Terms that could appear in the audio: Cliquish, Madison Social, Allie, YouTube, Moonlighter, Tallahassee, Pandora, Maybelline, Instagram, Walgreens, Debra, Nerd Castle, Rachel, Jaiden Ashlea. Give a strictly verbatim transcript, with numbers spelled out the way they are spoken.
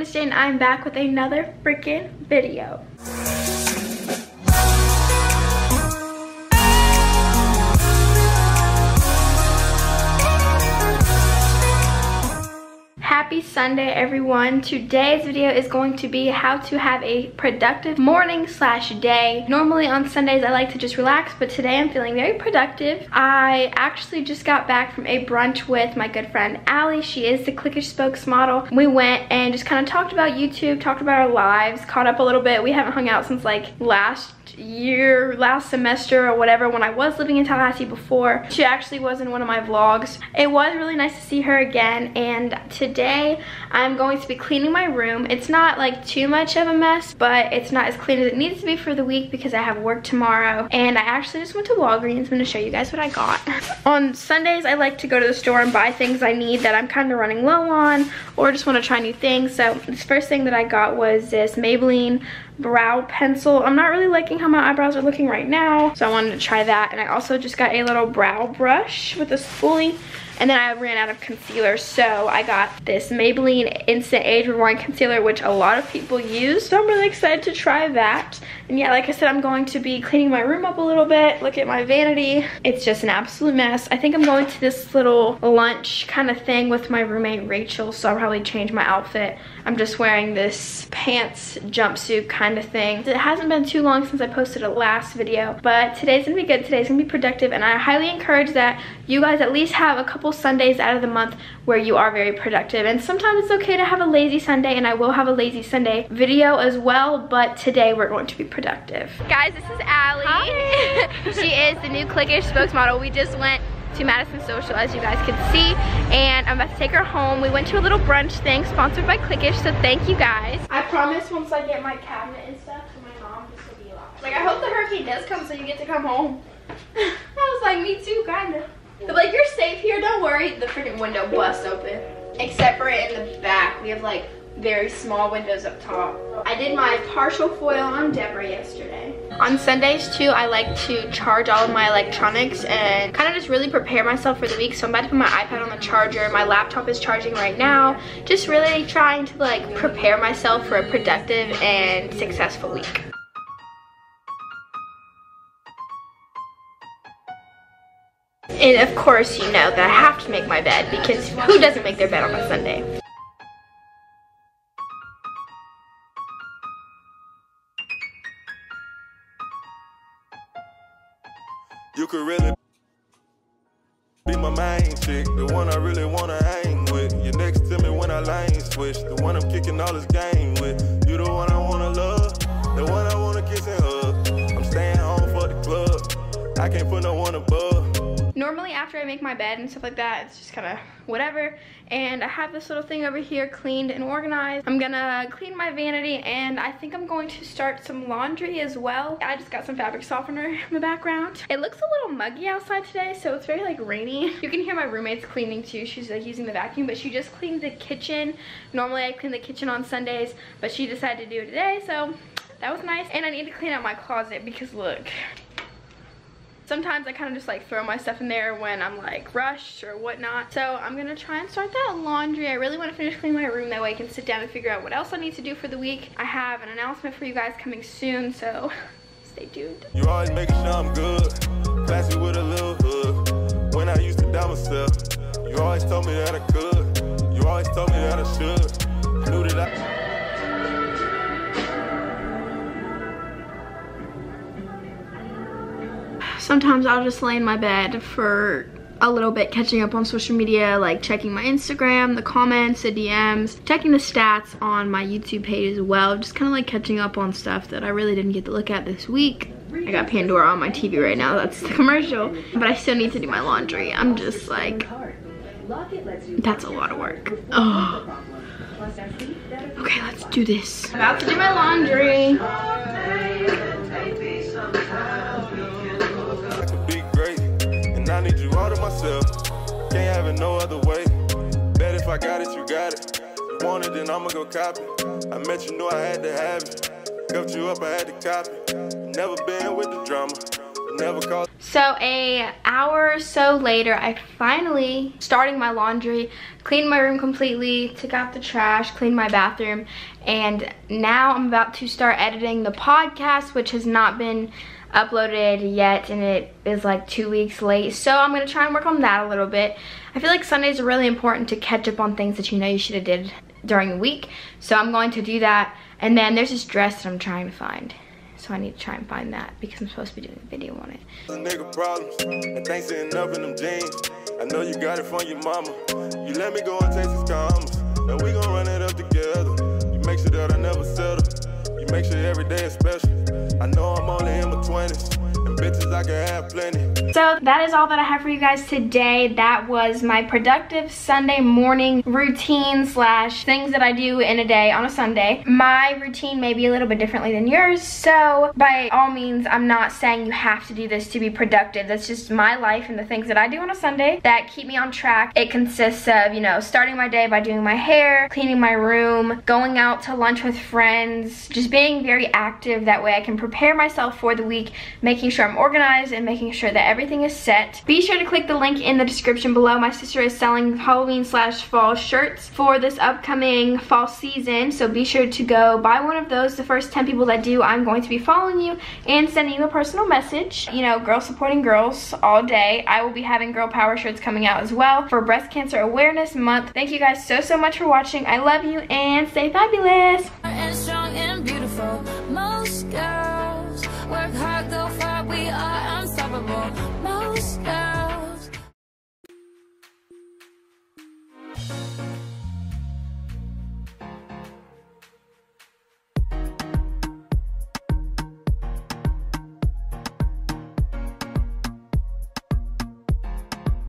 everyone, it's Jaiden. I'm back with another freaking video. Happy Sunday, everyone. Today's video is going to be how to have a productive morning slash day. Normally on Sundays I like to just relax, but today I'm feeling very productive. I actually just got back from a brunch with my good friend Allie. She is the Cliquish spokesmodel. We went and just kind of talked about YouTube, talked about our lives, caught up a little bit. We haven't hung out since like last year, last semester or whatever, when I was living in Tallahassee before. She actually was in one of my vlogs. It was really nice to see her again, and today Today, I'm going to be cleaning my room. It's not like too much of a mess, but it's not as clean as it needs to be for the week because I have work tomorrow. And I actually just went to Walgreens. I'm going to show you guys what I got. On Sundays, I like to go to the store and buy things I need that I'm kind of running low on or just want to try new things. So this first thing that I got was this Maybelline brow pencil. I'm not really liking how my eyebrows are looking right now, so I wanted to try that. And I also just got a little brow brush with a spoolie. And then I ran out of concealer, so I got this Maybelline Instant Age Rewind Concealer, which a lot of people use. So I'm really excited to try that. And yeah, like I said, I'm going to be cleaning my room up a little bit. Look at my vanity. It's just an absolute mess. I think I'm going to this little lunch kind of thing with my roommate, Rachel, so I'll probably change my outfit. I'm just wearing this pants jumpsuit kind of thing. It hasn't been too long since I posted a last video, but today's gonna be good. Today's gonna be productive, and I highly encourage that you guys at least have a couple Sundays out of the month where you are very productive. And sometimes it's okay to have a lazy Sunday, and I will have a lazy Sunday video as well, but today we're going to be productive. Guys, this is Allie. She is the new Cliquish spokesmodel. We just went to Madison Social, as you guys can see, and I'm about to take her home. We went to a little brunch thing sponsored by Cliquish, so thank you guys. I promise once I get my cabinet and stuff to my mom, this will be a lot. Like, I hope the hurricane does come so you get to come home. I was like, me too, kinda. They're like, you're safe here, don't worry. The freaking window busts open. Except for it in the back. We have like very small windows up top. I did my partial foil on Debra yesterday. On Sundays too, I like to charge all of my electronics and kind of just really prepare myself for the week. So I'm about to put my iPad on the charger. My laptop is charging right now. Just really trying to like prepare myself for a productive and successful week. And of course, you know that I have to make my bed, because who doesn't make their bed on a Sunday? You could really be my main chick, the one I really wanna hang with. You're next to me when I lane switch, the one I'm kicking all this game with. You the one I wanna love, the one I wanna kiss and hug. I'm staying home for the club, I can't put no one above. Normally after I make my bed and stuff like that, it's just kind of whatever. And I have this little thing over here cleaned and organized. I'm gonna clean my vanity, and I think I'm going to start some laundry as well. I just got some fabric softener in the background. It looks a little muggy outside today, so it's very like rainy. You can hear my roommate's cleaning too. She's like using the vacuum, but she just cleaned the kitchen. Normally I clean the kitchen on Sundays, but she decided to do it today, so that was nice. And I need to clean out my closet because look. Sometimes I kind of just like throw my stuff in there when I'm like rushed or whatnot. So I'm going to try and start that laundry. I really want to finish cleaning my room. That way I can sit down and figure out what else I need to do for the week. I have an announcement for you guys coming soon, so stay tuned. You always making sure I'm good. Classy with a little hood. When I used to doubt myself, you always told me that I could. You always told me that I should. I knew that I... Sometimes I'll just lay in my bed for a little bit, catching up on social media, like checking my Instagram, the comments, the D Ms, checking the stats on my YouTube page as well. Just kind of like catching up on stuff that I really didn't get to look at this week. I got Pandora on my T V right now, that's the commercial. But I still need to do my laundry. I'm just like, that's a lot of work. Oh. Okay, let's do this. I'm about to do my laundry. I need you all to myself, can't have it no other way. Bet if I got it, you got it. You want it, then I'ma go cop it. I met you, knew I had to have it. Cuffed you up, I had to cop it. Never been with the drama, never call. So a hour or so later, I finally started my laundry, cleaned my room completely, took out the trash, cleaned my bathroom, and now I'm about to start editing the podcast, which has not been uploaded yet, and it is like two weeks late, so I'm gonna try and work on that a little bit. I feel like Sundays are really important to catch up on things that you know you should have did during the week, so I'm going to do that. And then there's this dress that I'm trying to find, so I need to try and find that because I'm supposed to be doing a video on it. I know you got it from your mama. You let me go and taste these commas, and we gonna run it up together. You make sure that I never settle. You make sure every day is special. I know I'm only in my twenties, and bitches I can have plenty. So that is all that I have for you guys today. That was my productive Sunday morning routine slash things that I do in a day on a Sunday. My routine may be a little bit differently than yours, so by all means, I'm not saying you have to do this to be productive. That's just my life and the things that I do on a Sunday that keep me on track. It consists of, you know, starting my day by doing my hair, cleaning my room, going out to lunch with friends, just being very active. That way I can prepare myself for the week, making sure I'm organized and making sure that everything is set. Be sure to click the link in the description below. My sister is selling Halloween slash fall shirts for this upcoming fall season, so be sure to go buy one of those. The first ten people that do, I'm going to be following you and sending you a personal message. You know, girls supporting girls all day. I will be having Girl Power shirts coming out as well for Breast Cancer Awareness Month. Thank you guys so, so much for watching. I love you and stay fabulous. And strong and beautiful. Most girls work hard, go far, we are unstoppable. Most girls.